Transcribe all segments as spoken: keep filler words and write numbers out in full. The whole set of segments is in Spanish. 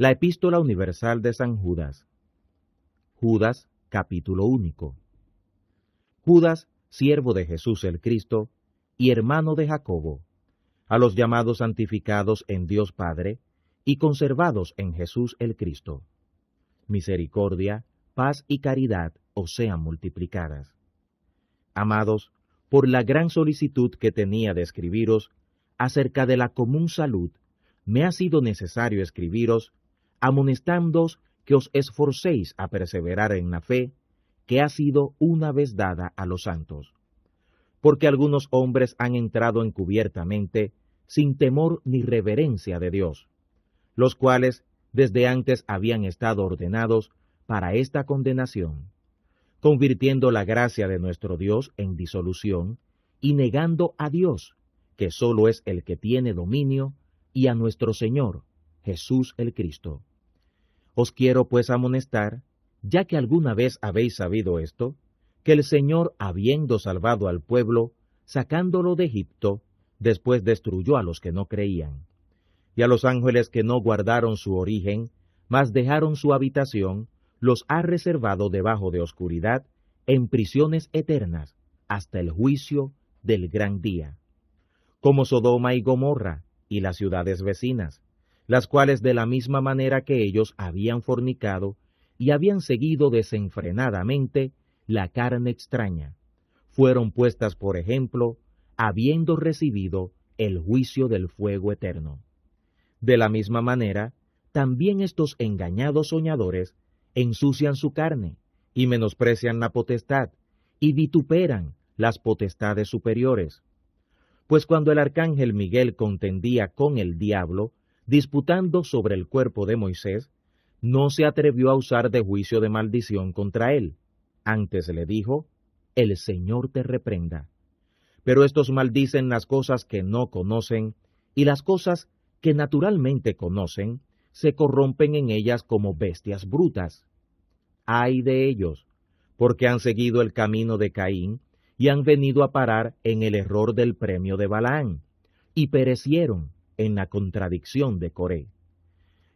La Epístola Universal de San Judas. Judas, capítulo único. Judas, siervo de Jesús el Cristo, y hermano de Jacobo, a los llamados santificados en Dios Padre, y conservados en Jesús el Cristo. Misericordia, paz y caridad os sean multiplicadas. Amados, por la gran solicitud que tenía de escribiros acerca de la común salud, me ha sido necesario escribiros, amonestándoos que os esforcéis a perseverar en la fe, que ha sido una vez dada a los santos. Porque algunos hombres han entrado encubiertamente, sin temor ni reverencia de Dios, los cuales desde antes habían estado ordenados para esta condenación, convirtiendo la gracia de nuestro Dios en disolución y negando a Dios, que solo es el que tiene dominio, y a nuestro Señor, Jesús el Cristo. Os quiero pues amonestar, ya que alguna vez habéis sabido esto, que el Señor, habiendo salvado al pueblo, sacándolo de Egipto, después destruyó a los que no creían, y a los ángeles que no guardaron su origen, mas dejaron su habitación, los ha reservado debajo de oscuridad, en prisiones eternas, hasta el juicio del gran día. Como Sodoma y Gomorra, y las ciudades vecinas, las cuales de la misma manera que ellos habían fornicado y habían seguido desenfrenadamente la carne extraña, fueron puestas por ejemplo, habiendo recibido el juicio del fuego eterno. De la misma manera, también estos engañados soñadores ensucian su carne y menosprecian la potestad y vituperan las potestades superiores. Pues cuando el arcángel Miguel contendía con el diablo, disputando sobre el cuerpo de Moisés, no se atrevió a usar de juicio de maldición contra él. Antes le dijo, el Señor te reprenda. Pero estos maldicen las cosas que no conocen, y las cosas que naturalmente conocen, se corrompen en ellas como bestias brutas. ¡Ay de ellos! Porque han seguido el camino de Caín, y han venido a parar en el error del premio de Balaán, y perecieron en la contradicción de Coré.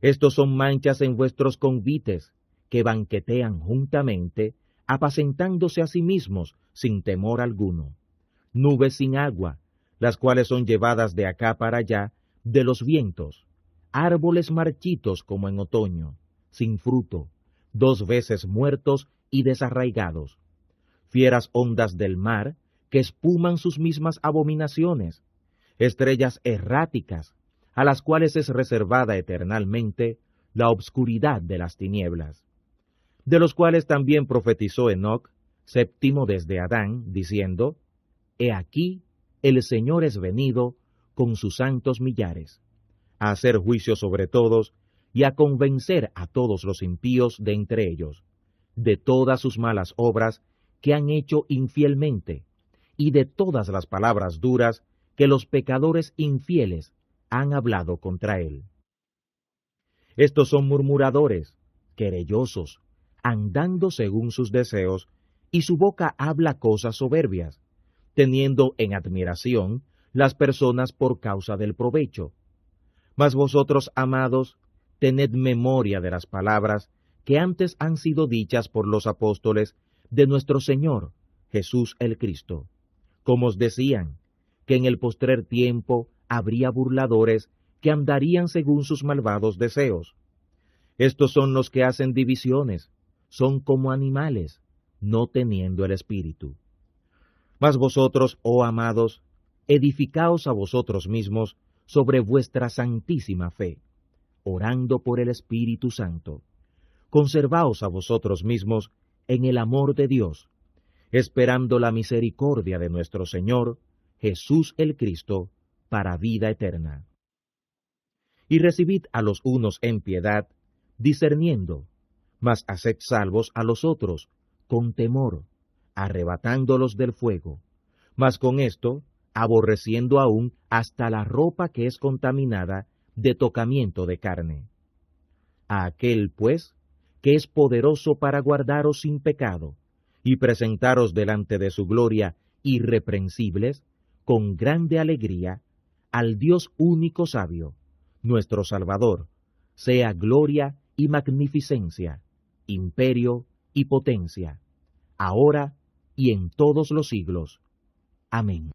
Estos son manchas en vuestros convites, que banquetean juntamente, apacentándose a sí mismos sin temor alguno. Nubes sin agua, las cuales son llevadas de acá para allá, de los vientos. Árboles marchitos como en otoño, sin fruto, dos veces muertos y desarraigados. Fieras ondas del mar, que espuman sus mismas abominaciones, estrellas erráticas, a las cuales es reservada eternamente la obscuridad de las tinieblas, de los cuales también profetizó Enoc, séptimo desde Adán, diciendo, He aquí, el Señor es venido con sus santos millares, a hacer juicio sobre todos y a convencer a todos los impíos de entre ellos, de todas sus malas obras, que han hecho infielmente, y de todas las palabras duras que los pecadores infieles han hablado contra él. Estos son murmuradores, querellosos, andando según sus deseos, y su boca habla cosas soberbias, teniendo en admiración las personas por causa del provecho. Mas vosotros, amados, tened memoria de las palabras que antes han sido dichas por los apóstoles de nuestro Señor, Jesús el Cristo, como os decían, que en el postrer tiempo habría burladores que andarían según sus malvados deseos. Estos son los que hacen divisiones, son como animales, no teniendo el espíritu. Mas vosotros, oh amados, edificaos a vosotros mismos sobre vuestra santísima fe, orando por el Espíritu Santo. Conservaos a vosotros mismos en el amor de Dios, esperando la misericordia de nuestro Señor, Jesús el Cristo, para vida eterna. Y recibid a los unos en piedad, discerniendo, mas haced salvos a los otros, con temor, arrebatándolos del fuego, mas con esto, aborreciendo aún hasta la ropa que es contaminada de tocamiento de carne. A aquel, pues, que es poderoso para guardaros sin pecado, y presentaros delante de su gloria irreprensibles, con grande alegría, al Dios único sabio, nuestro Salvador, sea gloria y magnificencia, imperio y potencia, ahora y en todos los siglos. Amén.